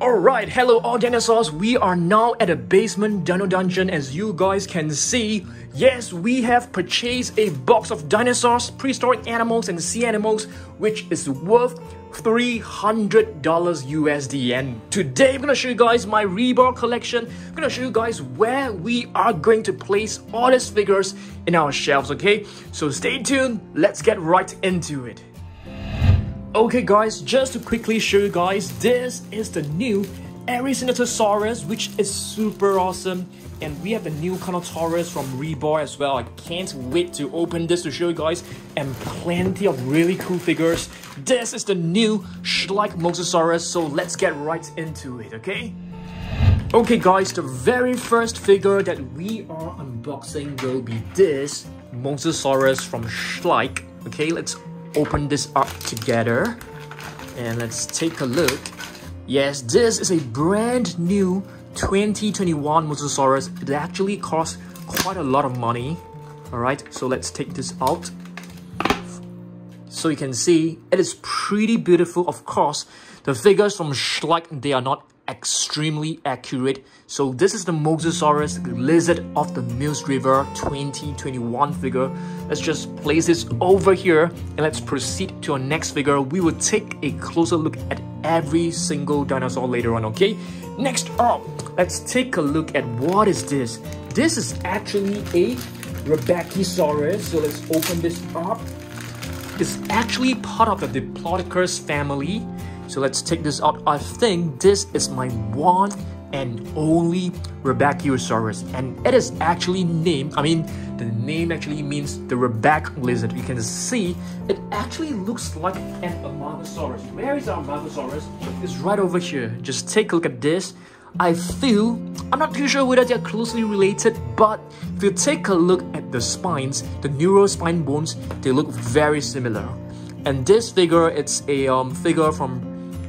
Alright, hello all dinosaurs, we are now at a basement dino dungeon. As you guys can see, yes, we have purchased a box of dinosaurs, prehistoric animals and sea animals, which is worth $300 USD. And today I'm gonna show you guys my Rebor collection. I'm gonna show you guys where we are going to place all these figures in our shelves, okay? So stay tuned, let's get right into it. Okay guys, just to quickly show you guys, this is the new Erixinatosaurus, which is super awesome. And we have the new Carnotaurus from Rebor as well. I can't wait to open this to show you guys. And plenty of really cool figures. This is the new Schleich Mosasaurus, so let's get right into it, okay? Okay guys, the very first figure that we are unboxing will be this Mosasaurus from Schleich. Okay, let's open this up together and let's take a look. Yes, this is a brand new 2021 Mosasaurus. It actually costs quite a lot of money. All right, so let's take this out. So you can see it is pretty beautiful. Of course, the figures from Schleich, they are not extremely accurate. So this is the Mosasaurus, the Lizard of the Mills River 2021 figure. Let's just place this over here and let's proceed to our next figure. We will take a closer look at every single dinosaur later on, okay? Next up, let's take a look at what is this. This is actually a Rebbachisaurus. So let's open this up. It's actually part of the Diplodocus family. So let's take this out. I think this is my one and only Rebbachisaurus, and it is actually named, the name actually means the Rebbach lizard. You can see it actually looks like an Amargasaurus. Where is our Amargasaurus? It's right over here. Just take a look at this. I feel, I'm not too sure whether they're closely related, but if you take a look at the spines, the neurospine bones, they look very similar. And this figure, it's a figure from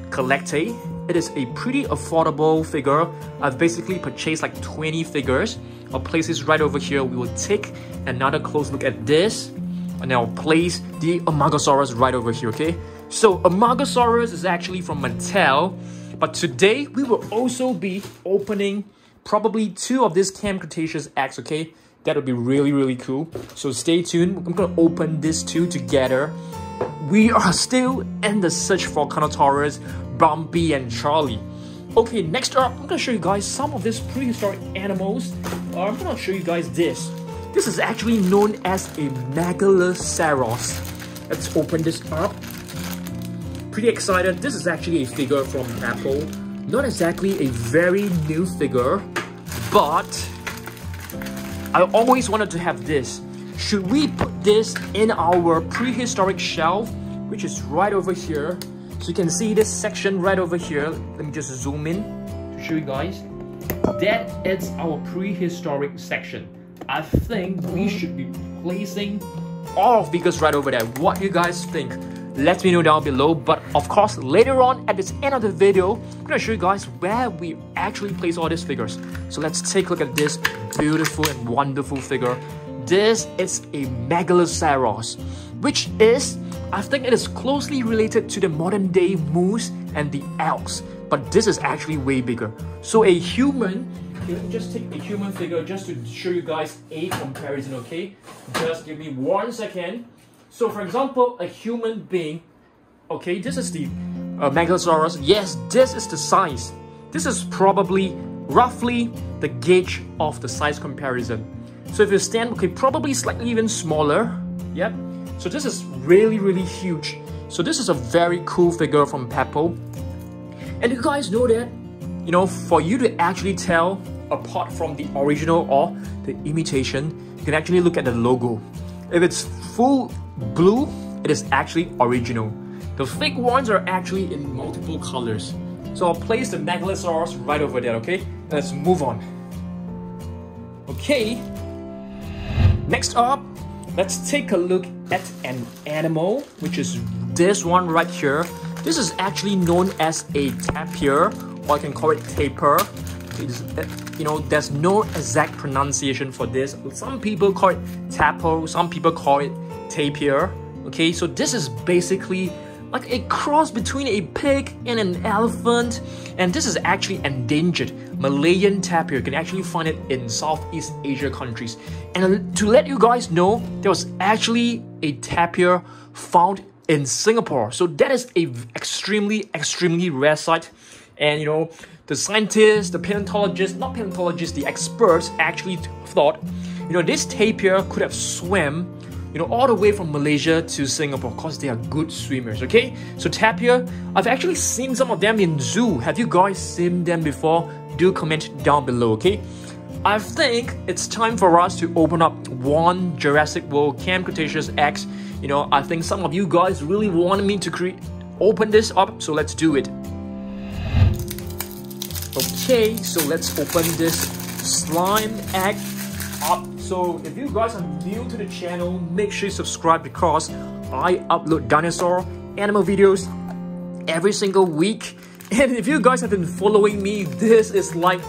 Collecta. It is a pretty affordable figure. I've basically purchased like 20 figures. I'll place this right over here. We will take another close look at this, and I'll place the Amargasaurus right over here, okay? So Amargasaurus is actually from Mattel, but today we will also be opening probably two of these Camp Cretaceous acts, okay? That would be really, really cool. So stay tuned. I'm gonna open these two together. We are still in the search for Carnotaurus, Bumpy and Charlie. Okay, next up, I'm gonna show you guys some of these prehistoric animals. I'm gonna show you guys this. This is actually known as a Megaloceros. Let's open this up. Pretty excited. This is actually a figure from Papo. Not exactly a very new figure, but I always wanted to have this. Should we put this in our prehistoric shelf, which is right over here? So you can see this section right over here. Let me just zoom in to show you guys. That is our prehistoric section. I think we should be placing all figures right over there. What you guys think? Let me know down below. But of course, later on at the end of the video, I'm gonna show you guys where we actually place all these figures. So let's take a look at this beautiful and wonderful figure. This is a Megaloceros, which is, I think it is closely related to the modern day moose and the elks, but this is actually way bigger. So a human, okay, let me just take a human figure just to show you guys a comparison, okay? Just give me 1 second. So for example, a human being, okay, this is the Megaloceros. Yes, this is the size. This is probably roughly the gauge of the size comparison. So if you stand, okay, probably slightly even smaller. Yep. So this is really, really huge. So this is a very cool figure from Papo. And you guys know that, you know, for you to actually tell apart from the original or the imitation, you can actually look at the logo. If it's full blue, it is actually original. The fake ones are actually in multiple colors. So I'll place the Megaloceros right over there, okay? Let's move on. Okay. Next up, let's take a look at an animal, which is this one right here. This is actually known as a tapir, or I can call it tapir. It's, you know, there's no exact pronunciation for this. Some people call it tapo, some people call it tapir. Okay, so this is basically like a cross between a pig and an elephant. And this is actually endangered. Malayan tapir, you can actually find it in Southeast Asia countries. And to let you guys know, there was actually a tapir found in Singapore. So that is a extremely rare sight. And you know, the scientists, the paleontologists, not paleontologists, the experts actually thought, you know, this tapir could have swam, you know, all the way from Malaysia to Singapore, because they are good swimmers, okay? So tapir, I've actually seen some of them in zoo. Have you guys seen them before? Do comment down below, okay? I think it's time for us to open up one Jurassic World Camp Cretaceous X. You know, I think some of you guys really wanted me to open this up, so let's do it. Okay, so let's open this slime egg up. So if you guys are new to the channel, make sure you subscribe, because I upload dinosaur animal videos every single week. And if you guys have been following me, this is like,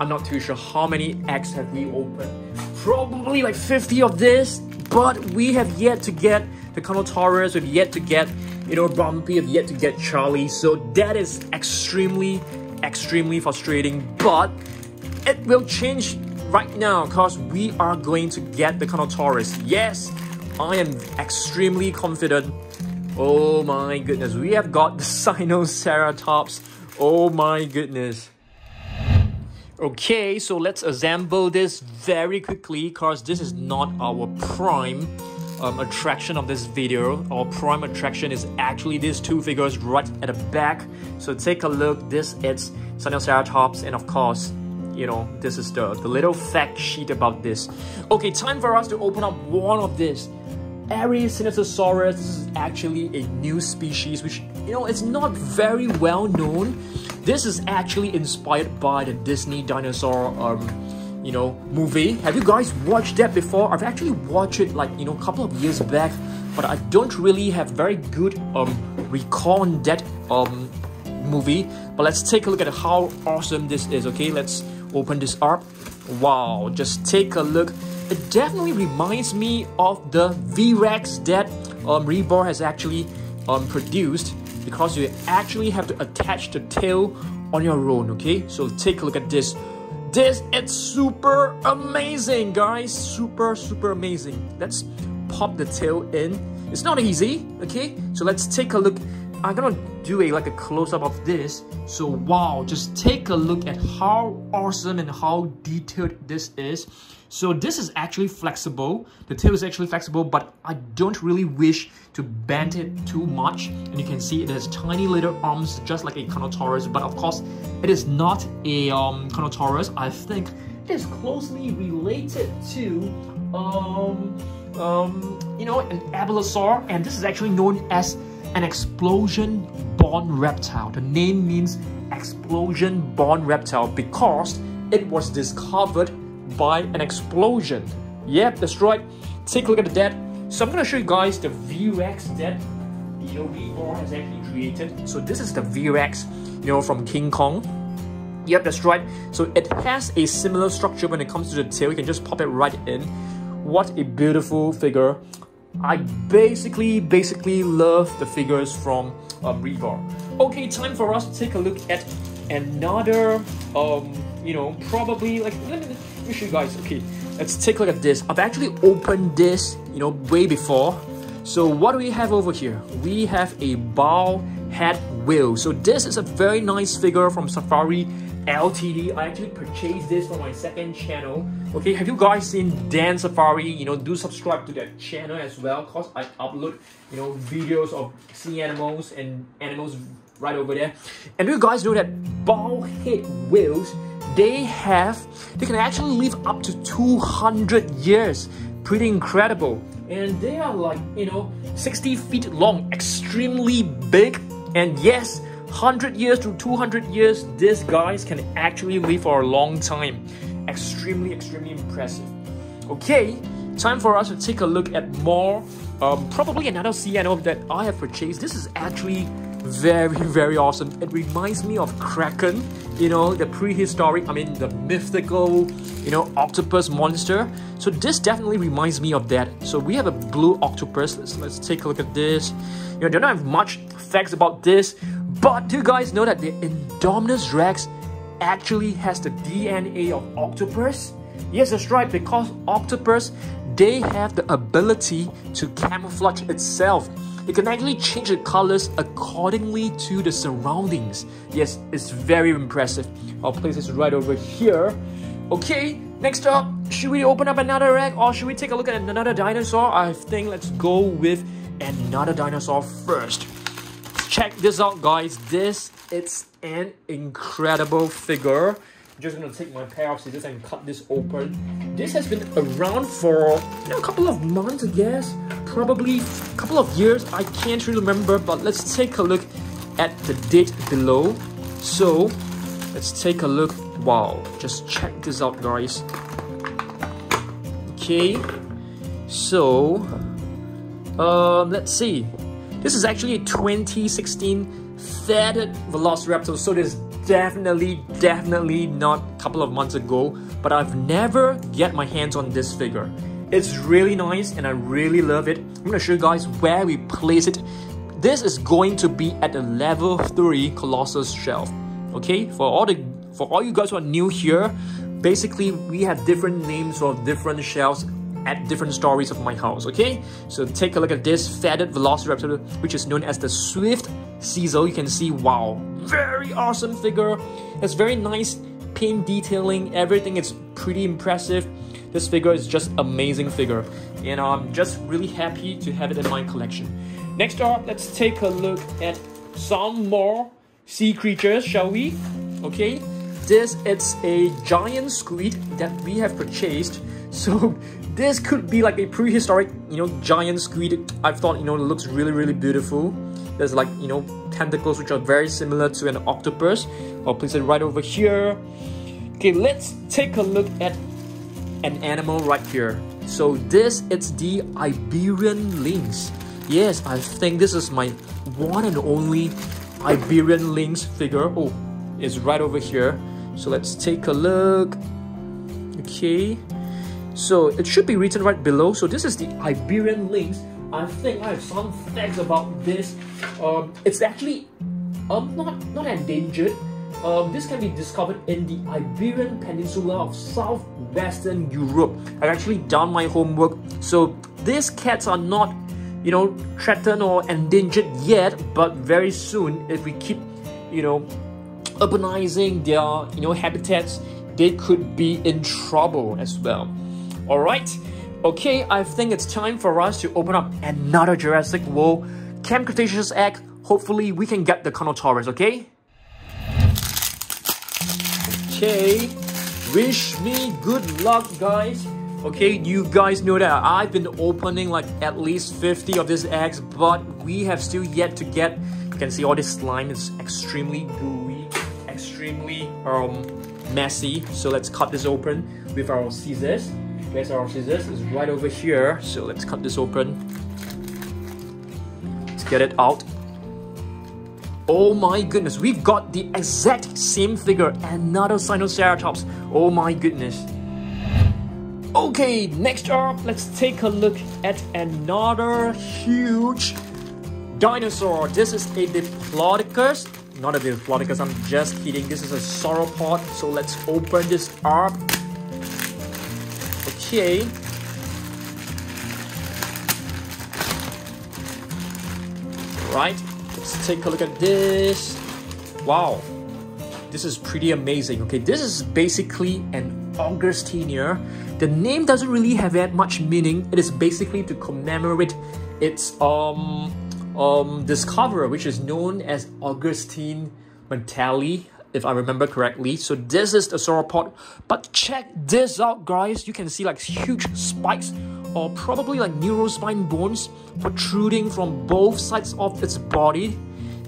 I'm not too sure how many eggs have we opened. Probably like 50 of this, but we have yet to get the Carnotaurus, we've yet to get, you know, Bumpy, we've yet to get Charlie. So that is extremely frustrating, but it will change right now, because we are going to get the Carnotaurus. Yes, I am extremely confident. Oh my goodness, we have got the Sinoceratops. Oh my goodness. Okay, so let's assemble this very quickly, because this is not our prime attraction of this video. Our prime attraction is actually these two figures right at the back. So take a look, this is Sinoceratops, and of course, you know, this is the little fact sheet about this. Okay, time for us to open up one of this Erixinatosaurus. This is actually a new species, which, you know, it's not very well known. This is actually inspired by the Disney dinosaur you know, movie. Have you guys watched that before? I've actually watched it like, you know, a couple of years back, but I don't really have very good recall on that movie. But let's take a look at how awesome this is, okay? Let's open this up. Wow, just take a look. It definitely reminds me of the V-Rex that Rebor has actually produced, because you actually have to attach the tail on your own, okay? So take a look at this. This is super amazing, guys. Super amazing. Let's pop the tail in. It's not easy, okay? So let's take a look. I'm gonna do like a close-up of this. So wow, just take a look at how awesome and how detailed this is. So this is actually flexible. The tail is actually flexible, but I don't really wish to bend it too much. And you can see it has tiny little arms, just like a Carnotaurus. But of course, it is not a Carnotaurus. I think it is closely related to you know, an Abelosaur, and this is actually known as an explosion-born reptile. The name means explosion-born reptile because it was discovered by an explosion. Yep, that's right. Take a look at that. So I'm gonna show you guys the V-Rex that, you know, Rebor has actually created. So this is the V-Rex, you know, from King Kong. Yep, that's right. So it has a similar structure when it comes to the tail. You can just pop it right in. What a beautiful figure. I basically love the figures from Rebor. Okay, time for us to take a look at another, you know, probably like, let me show you guys. Okay, let's take a look at this. I've actually opened this, you know, way before. So what do we have over here? We have a bow head whale. So this is a very nice figure from Safari Ltd. I actually purchased this for my second channel. Okay, have you guys seen Dan's Safari? You know, do subscribe to that channel as well, because I upload, you know, videos of sea animals and animals right over there. And you guys know that bowhead whales, they can actually live up to 200 years. Pretty incredible. And they are like, you know, 60 feet long, extremely big. And yes, 100 years to 200 years, these guys can actually live for a long time. Extremely impressive. Okay, time for us to take a look at more, probably another sea animal that I have purchased. This is actually very awesome. It reminds me of Kraken, you know, the prehistoric, I mean, the mythical, you know, octopus monster. So this definitely reminds me of that. So we have a blue octopus. Let's take a look at this. You know, don't have much facts about this, but do you guys know that the Indominus Rex actually has the DNA of octopus? Yes, that's right, because octopus, they have the ability to camouflage itself. It can actually change the colors accordingly to the surroundings. Yes, it's very impressive. I'll place this right over here. Okay, next up, should we open up another egg or should we take a look at another dinosaur? I think let's go with another dinosaur first. Check this out, guys. This is an incredible figure. I'm just gonna take my pair of scissors and cut this open. This has been around for, you know, a couple of months, I guess. Probably a couple of years, I can't really remember, but let's take a look at the date below. So let's take a look. Wow, just check this out, guys. Okay, so let's see, this is actually a 2016 feathered Velociraptor, so there's definitely not a couple of months ago, but I've never get my hands on this figure. It's really nice and I really love it. I'm gonna show you guys where we place it. This is going to be at the level 3 Colossus shelf. Okay, for all you guys who are new here, basically we have different names for different shelves at different stories of my house. Okay, so take a look at this feathered Velociraptor, which is known as the Swift Weasel. You can see, wow, very awesome figure. It's very nice paint detailing, everything is pretty impressive. This figure is just amazing figure, and I'm just really happy to have it in my collection. Next up, let's take a look at some more sea creatures, shall we? Okay, this is a giant squid that we have purchased. So this could be like a prehistoric, you know, giant squid. I've thought, you know, it looks really beautiful. There's like, you know, tentacles which are very similar to an octopus. I'll place it right over here. Okay, let's take a look at an animal right here. So this is the Iberian lynx. Yes, I think this is my one and only Iberian lynx figure. Oh, it's right over here. So let's take a look. Okay, so it should be written right below. So this is the Iberian lynx. I think I have some facts about this. It's actually not endangered. This can be discovered in the Iberian Peninsula of southwestern Europe. I've actually done my homework. So these cats are not, you know, threatened or endangered yet, but very soon, if we keep, you know, urbanizing their, you know, habitats, they could be in trouble as well. All right. Okay, I think it's time for us to open up another Jurassic World Camp Cretaceous egg. Hopefully, we can get the Carnotaurus, okay? Okay, wish me good luck, guys. Okay, you guys know that I've been opening like at least 50 of these eggs, but we have still yet to get. You can see all this slime is extremely gooey, extremely messy. So let's cut this open with our scissors. There's our scissors, it's right over here. So let's cut this open. Let's get it out. Oh my goodness, we've got the exact same figure, another Sinoceratops. Oh my goodness. Okay, next up, let's take a look at another huge dinosaur. This is a Diplodocus. Not a Diplodocus, I'm just kidding. This is a sauropod. So let's open this up. Okay. Alright. Let's take a look at this. Wow, this is pretty amazing. Okay, this is basically an Augustinia. The name doesn't really have that much meaning. It is basically to commemorate its discoverer, which is known as Augustine Mattel, if I remember correctly. So this is the sauropod, but check this out, guys. You can see like huge spikes, or probably like neurospine bones protruding from both sides of its body.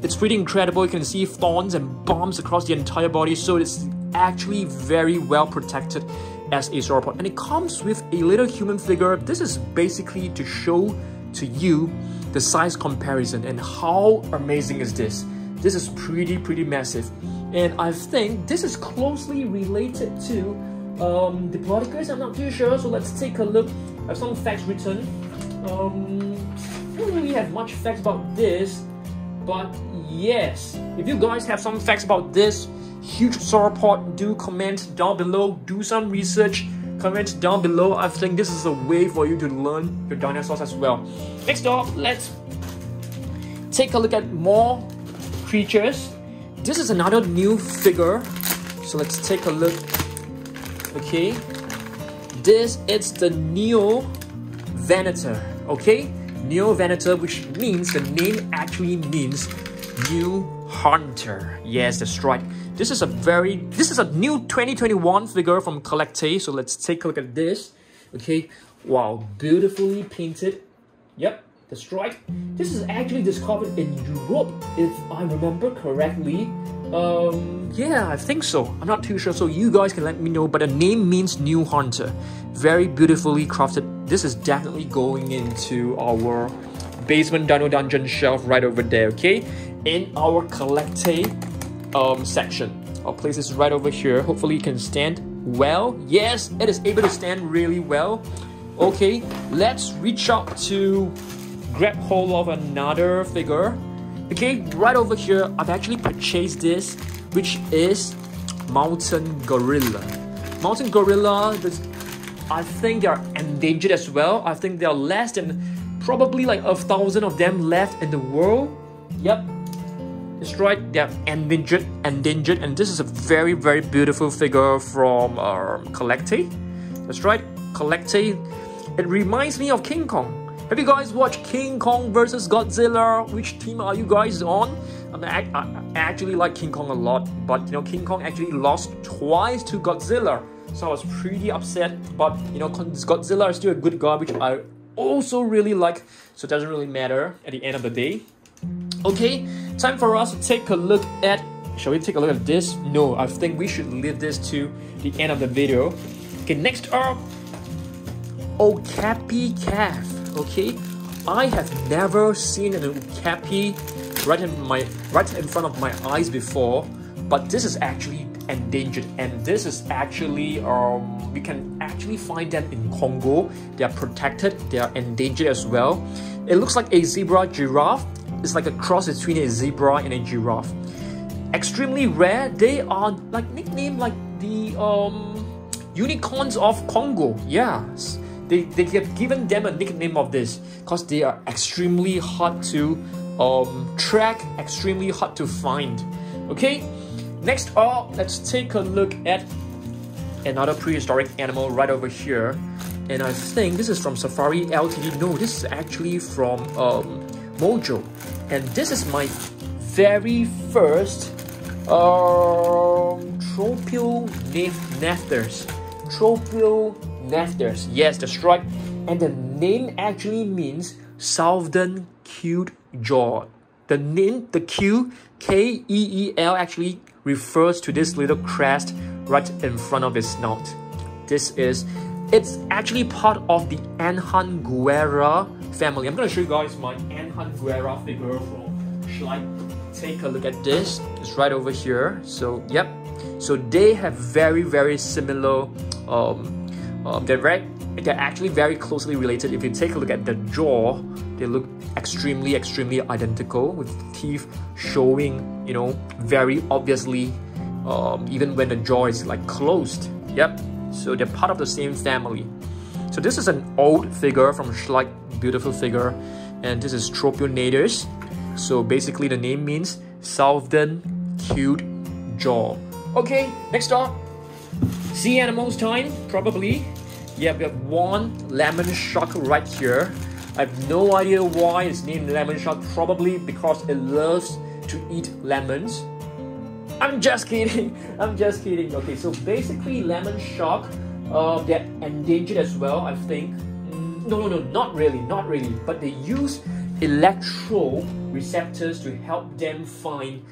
It's pretty incredible. You can see thorns and bumps across the entire body, so it's actually very well protected as a sauropod. And it comes with a little human figure. This is basically to show to you the size comparison, and how amazing is this? This is pretty massive, and I think this is closely related to Diplodocus. I'm not too sure, so let's take a look. I have some facts written. I don't really have much facts about this, but yes, if you guys have some facts about this huge sauropod, do comment down below, do some research, comment down below. I think this is a way for you to learn your dinosaurs as well. Next up, let's take a look at more creatures. This is another new figure, so let's take a look. Okay, it's the Neo Venator. Okay, Neo Venator, which means the name actually means new hunter. Yes, that's right. This is a new 2021 figure from Collecta. So let's take a look at this. Okay, wow, beautifully painted. Yep, that's right. This is actually discovered in Europe, if I remember correctly. Yeah, I think so. I'm not too sure, so you guys can let me know. But the name means new hunter. Very beautifully crafted. This is definitely going into our basement dino dungeon shelf right over there, okay? In our Collecta section. I'll place this right over here. Hopefully it can stand well. Yes, it is able to stand really well. Okay, let's reach up to grab hold of another figure. Okay, right over here, I've actually purchased this, which is Mountain Gorilla. Mountain Gorilla, I think they are endangered as well. I think there are less than probably like 1,000 of them left in the world. Yep, that's right, they are endangered, and this is a very beautiful figure from Collecta. That's right, Collecta. It reminds me of King Kong. Have you guys watched King Kong vs. Godzilla? Which team are you guys on? I actually like King Kong a lot, but you know, King Kong actually lost twice to Godzilla, so I was pretty upset. But you know, Godzilla is still a good guy, which I also really like, so it doesn't really matter at the end of the day. Okay, time for us to take a look at... Shall we take a look at this? No, I think we should leave this to the end of the video. Okay, next up, Okapi Calf. Okay, I have never seen an okapi right in front of my eyes before, but this is actually endangered, and this is actually we can actually find them in Congo. They are protected, they are endangered as well. It looks like a zebra giraffe. It's like a cross between a zebra and a giraffe. Extremely rare. They are like nicknamed like the unicorns of Congo. Yes, they have given them a nickname of this because they are extremely hard to track, extremely hard to find. Okay, next up, let's take a look at another prehistoric animal right over here, and I think this is from Safari Ltd. No, this is actually from Mojo, and this is my very first Tropeognathus. Yes, that's right, and the name actually means southern cute jaw. The name, the Q K-E-E-L, actually refers to this little crest right in front of its snout. It's actually part of the Anhanguera family. I'm going to show you guys my Anhanguera figure from Schleich. Take a look at this. It's right over here. So, yep. So, they have very similar... they're actually very closely related. If you take a look at the jaw, they look extremely identical, with teeth showing, you know, very obviously, even when the jaw is like closed. Yep. So they're part of the same family. So this is an old figure from Schleich, beautiful figure, and this is Tropeognathus. So basically the name means southern cute jaw. Okay, next up, sea animals time, probably. Yeah, we have one lemon shark right here. I have no idea why it's named lemon shark, probably because it loves to eat lemons. I'm just kidding, I'm just kidding. Okay, so basically lemon shark, they're endangered as well, I think. No, not really, but they use electroreceptors to help them find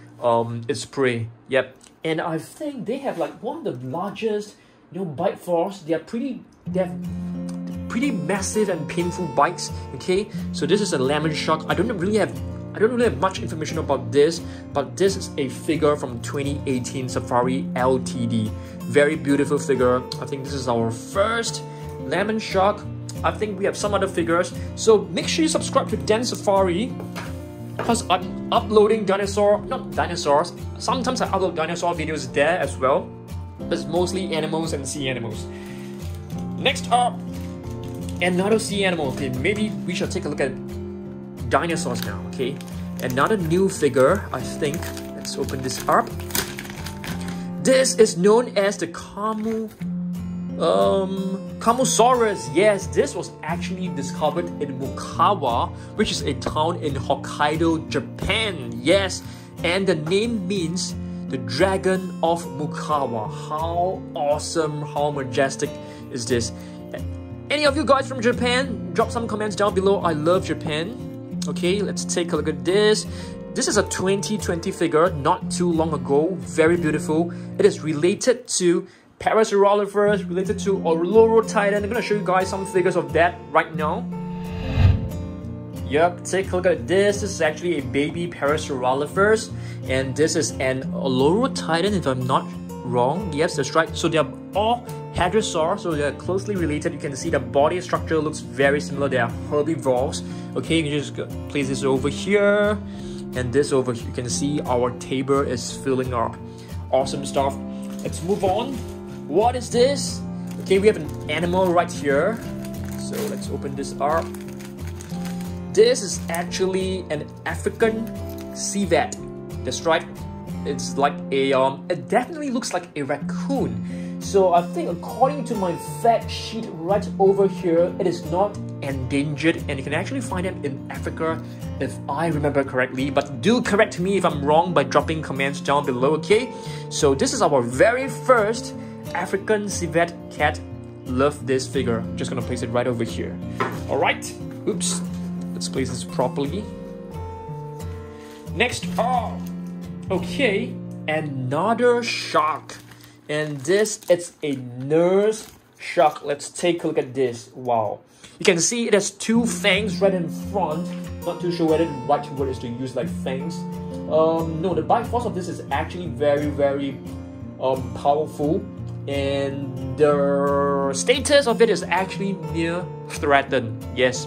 its prey. Yep, and I think they have like one of the largest, you know, bite force. They have pretty massive and painful bites. Okay, so this is a lemon shark. I don't really have I don't really have much information about this, but this is a figure from 2018 Safari Ltd. Very beautiful figure. I think this is our first lemon shark. I think we have some other figures, so make sure you subscribe to Dan's Safari, because I'm uploading sometimes I upload dinosaur videos there as well, but it's mostly animals and sea animals. Next up, another sea animal. Okay, maybe we shall take a look at dinosaurs now. Okay, another new figure, I think. Let's open this up. This is known as the Carnotaurus. Yes, this was actually discovered in Mukawa, which is a town in Hokkaido, Japan. Yes, and the name means the dragon of Mukawa. How awesome, how majestic is this? Any of you guys from Japan, drop some comments down below. I love Japan. Okay, let's take a look at this. This is a 2020 figure, not too long ago. Very beautiful. It is related to Parasaurolophus, related to Olorotitan. I'm going to show you guys some figures of that right now. Yep, take a look at this. This is actually a baby Parasaurolophus, and this is an Olorotitan, if I'm not wrong. Yes, that's right. So they are all hadrosaurs, so they are closely related. You can see the body structure looks very similar. They are herbivores. Okay, you just place this over here, and this over here. You can see our table is filling up. Awesome stuff. Let's move on. What is this? Okay, we have an animal right here. So let's open this up. This is actually an African civet. That's right. It's like a it definitely looks like a raccoon. So I think according to my fact sheet right over here, it is not endangered, and you can actually find it in Africa if I remember correctly, but do correct me if I'm wrong by dropping comments down below, okay? So this is our very first African civet cat. Love this figure. Just gonna place it right over here. Alright, oops, let's place this properly. Next up, okay, another shark, and this is a nurse shark. Let's take a look at this. Wow, you can see it has two fangs right in front. Not too sure whether the right word is to use like fangs. No, the bite force of this is actually very, very powerful, and the status of it is actually near threatened. Yes,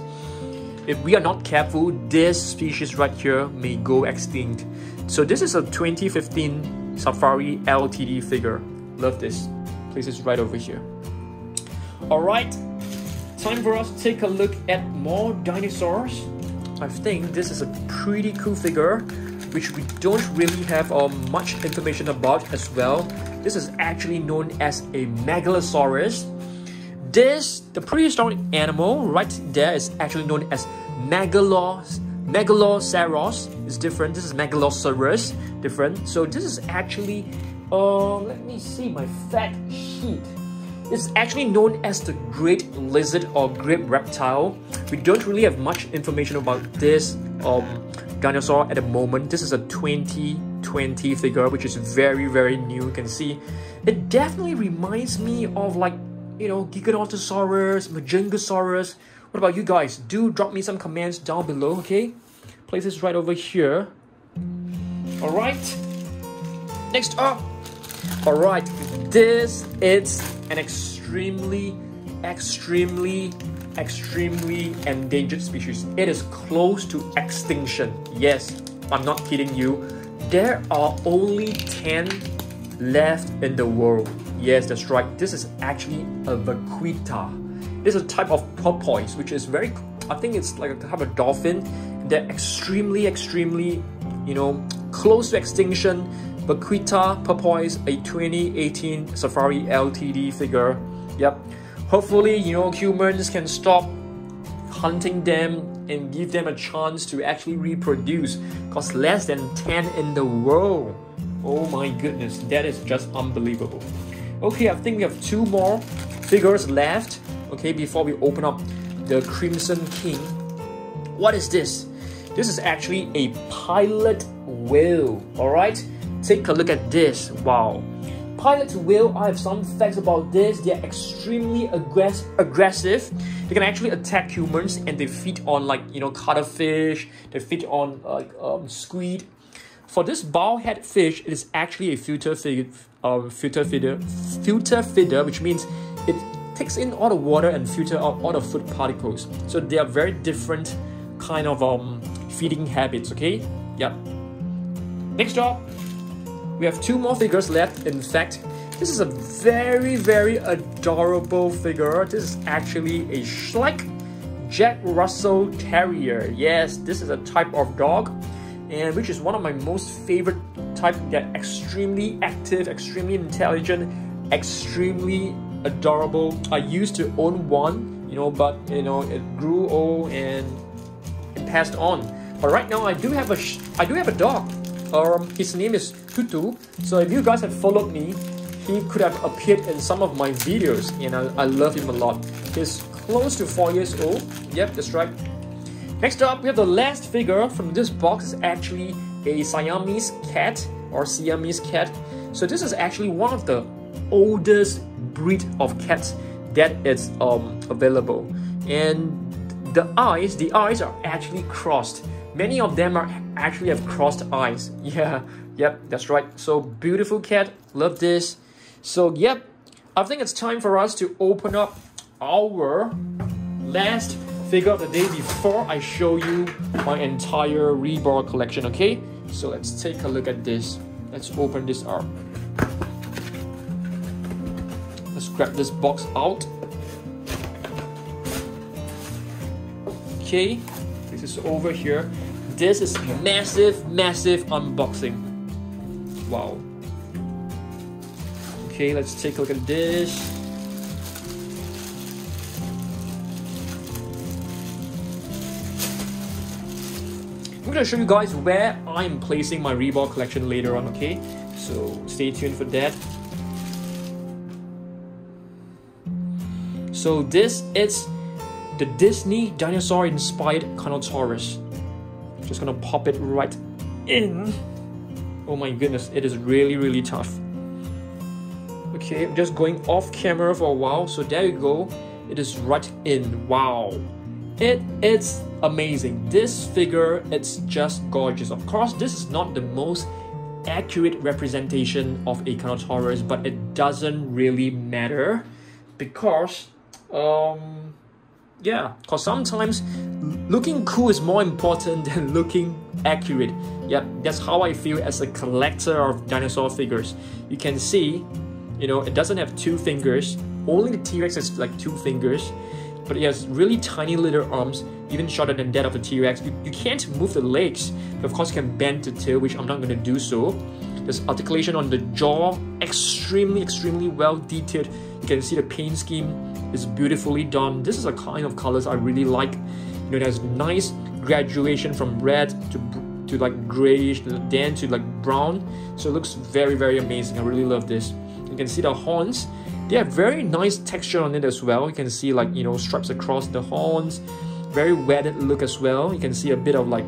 if we are not careful, this species right here may go extinct. So this is a 2015 Safari Ltd figure. Love this. Place it right over here. Alright, time for us to take a look at more dinosaurs. I think this is a pretty cool figure, which we don't really have much information about as well. This is actually known as a Megalosaurus. This, the prehistoric animal right there, is actually known as Megaloceros. It's different. This is Megaloceros, different. So this is actually, let me see my fact sheet. It's actually known as the great lizard or great reptile. We don't really have much information about this dinosaur at the moment. This is a 2020 figure, which is very, very new. You can see it definitely reminds me of, like, you know, Giganotosaurus, Majungasaurus. What about you guys? Do drop me some comments down below, okay? Place this right over here. Alright. Next up. Alright, this is an extremely endangered species. It is close to extinction. Yes, I'm not kidding you. There are only 10 left in the world. Yes, that's right. This is actually a vaquita. This is a type of porpoise, which is very, I think it's like a type of dolphin. They're extremely, you know, close to extinction. Vaquita porpoise, a 2018 Safari Ltd figure. Yep. Hopefully, you know, humans can stop hunting them and give them a chance to actually reproduce, because less than 10 in the world. Oh my goodness, that is just unbelievable. Okay, I think we have two more figures left, okay, before we open up the Crimson King. What is this? This is actually a pilot whale, alright? Take a look at this. Wow. Pilot Whale, I have some facts about this. They are extremely aggressive. They can actually attack humans, and they feed on, like, you know, cuttlefish. They feed on like squid. For this bowhead fish, it is actually a filter feeder, which means it takes in all the water and filter out all the food particles. So they are very different kind of feeding habits. Okay, yeah. Next up, we have two more figures left. In fact, this is a very, very adorable figure. This is actually a Schleich Jack Russell Terrier. Yes, this is a type of dog, and which is one of my most favorite type. They're extremely active, extremely intelligent, extremely adorable. I used to own one, you know, but you know, it grew old and it passed on. But right now, I do have a dog. His name is Tutu. So if you guys have followed me, he could have appeared in some of my videos, and I love him a lot. He's close to 4 years old. Yep, that's right. Next up, we have the last figure from this box. It's actually a Siamese cat or Siamese cat. So this is actually one of the oldest breed of cats that is available. And the eyes are actually crossed. Many of them are actually have crossed eyes. Yeah, yep, that's right. So beautiful cat, love this. So yep, I think it's time for us to open up our last figure of the day before I show you my entire Rebor collection, okay? So let's take a look at this. Let's open this up. Let's grab this box out. Okay, this is over here. This is massive, massive unboxing. Wow. Okay, let's take a look at this. I'm gonna show you guys where I'm placing my Rebor collection later on, okay? So stay tuned for that. So this is the Disney dinosaur inspired Carnotaurus. Just gonna pop it right in. Oh my goodness, it is really, really tough. Okay, I'm just going off camera for a while. So there you go, it is right in. Wow, it's amazing. This figure, it's just gorgeous. Of course, this is not the most accurate representation of a Carnotaurus, but it doesn't really matter because yeah, because sometimes looking cool is more important than looking accurate. Yep, that's how I feel as a collector of dinosaur figures. You can see, you know, it doesn't have two fingers. Only the T-Rex has like two fingers, but it has really tiny little arms, even shorter than that of the T-Rex. You can't move the legs, but of course you can bend the tail, which I'm not going to do so. There's articulation on the jaw, extremely, extremely well detailed. You can see the paint scheme is beautifully done. This is a kind of colors I really like. You know, there's nice graduation from red to like grayish, then to like brown. So it looks very, very amazing. I really love this. You can see the horns. They have very nice texture on it as well. You can see like, you know, stripes across the horns. Very weathered look as well. You can see a bit of like,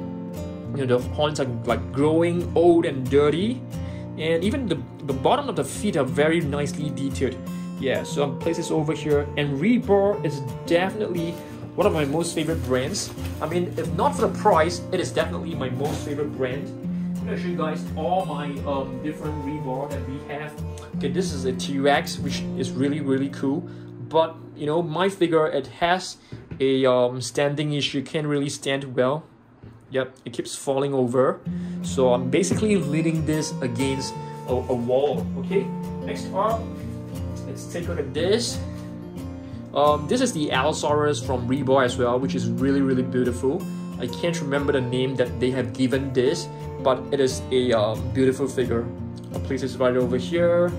you know, the horns are like growing old and dirty. And even the bottom of the feet are very nicely detailed. Yeah, so I'll place this over here. And Rebor is definitely one of my most favorite brands. I mean, if not for the price, it is definitely my most favorite brand. I'm gonna show you guys all my different Rebor that we have. Okay, this is a T-Rex, which is really, really cool. But, you know, my figure, it has a standing issue. Can't really stand well. Yep, it keeps falling over. So I'm basically leaning this against a wall, okay? Next up, let's take a look at this. This is the Allosaurus from Rebor as well, which is really, really beautiful. I can't remember the name that they have given this, but it is a beautiful figure. I'll place this right over here.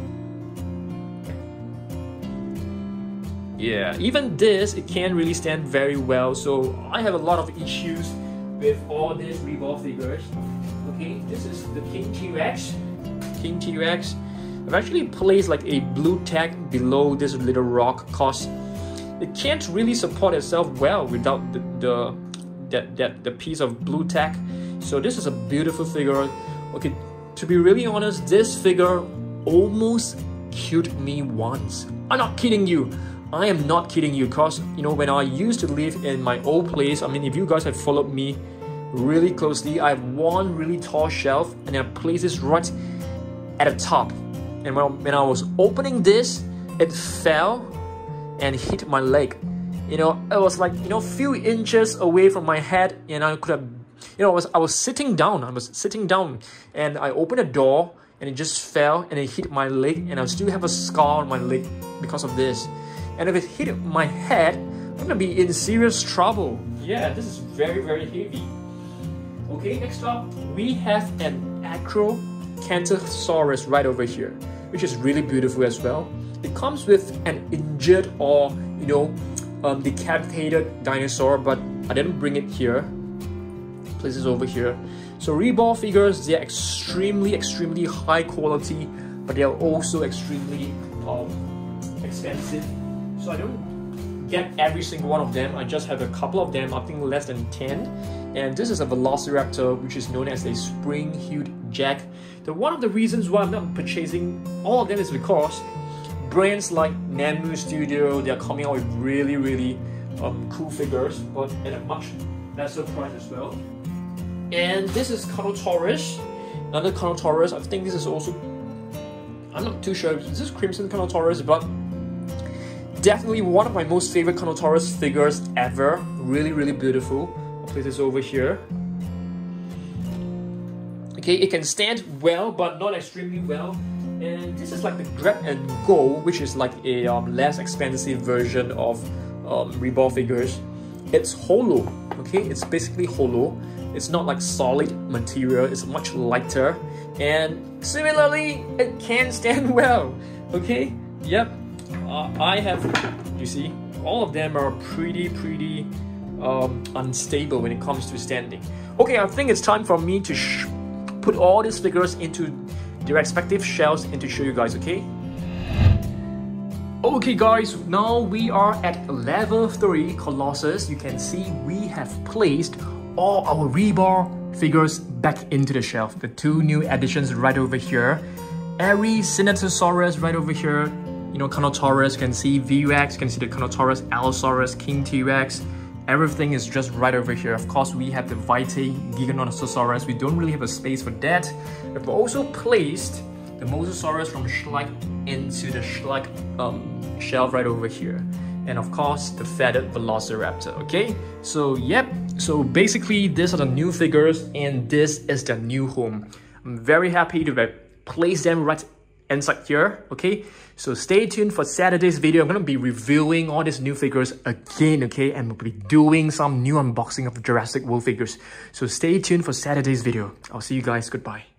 Yeah, even this, it can't really stand very well, so I have a lot of issues with all these Rebor figures. Okay, this is the King T-Rex. King T-Rex. I've actually placed like a blue tag below this little rock because it can't really support itself well without the piece of blue tag. So this is a beautiful figure. Okay, to be really honest, this figure almost cute me once. I'm not kidding you. I am not kidding you, cause you know when I used to live in my old place, I mean if you guys have followed me really closely, I have one really tall shelf and I place this right at the top. And when I was opening this, it fell and hit my leg. You know, it was like, you know, few inches away from my head, and I could have, you know, I was sitting down. I was sitting down and I opened a door and it just fell and it hit my leg, and I still have a scar on my leg because of this. And if it hit my head, I'm gonna be in serious trouble. Yeah, this is very, very heavy. Okay, next up, we have an Acrocanthosaurus right over here, which is really beautiful as well. It comes with an injured or, you know, decapitated dinosaur, but I didn't bring it here. Place it over here. So Rebor figures, they are extremely high quality, but they are also extremely expensive. So I don't get every single one of them. I just have a couple of them. I think less than 10. And this is a Velociraptor, which is known as a spring-hued jack. The one of the reasons why I'm not purchasing all of them is because brands like Namu Studio, they are coming out with really cool figures, but at a much lesser price as well. And this is Carnotaurus, another Carnotaurus. I think this is also, I'm not too sure, this is Crimson Carnotaurus, but definitely one of my most favorite Carnotaurus figures ever. Really beautiful. I'll place this over here. Okay, it can stand well, but not extremely well. And this is like the grab and go, which is like a less expensive version of Rebor figures. It's hollow, okay? It's basically hollow. It's not like solid material. It's much lighter. And similarly, it can stand well, okay? Yep. I have, you see, all of them are pretty unstable when it comes to standing. Okay, I think it's time for me to put all these figures into their respective shells and to show you guys, okay? Okay guys, now we are at level 3 Colossus. You can see we have placed all our Rebor figures back into the shelf. The two new additions right over here. Erixinatosaurus right over here. You know, Carnotaurus, can see V-Rex, can see the Carnotaurus, Allosaurus, King T-Rex. Everything is just right over here. Of course, we have the Vitae, Giganotosaurus. We don't really have a space for that. We've also placed the Mosasaurus from Schleich into the Schleich shelf right over here. And of course, the feathered Velociraptor, okay? So, yep. So basically, these are the new figures and this is their new home. I'm very happy to place them right inside here, okay? So stay tuned for Saturday's video. I'm going to be reviewing all these new figures again, okay? And we'll be doing some new unboxing of the Jurassic World figures. So stay tuned for Saturday's video. I'll see you guys. Goodbye.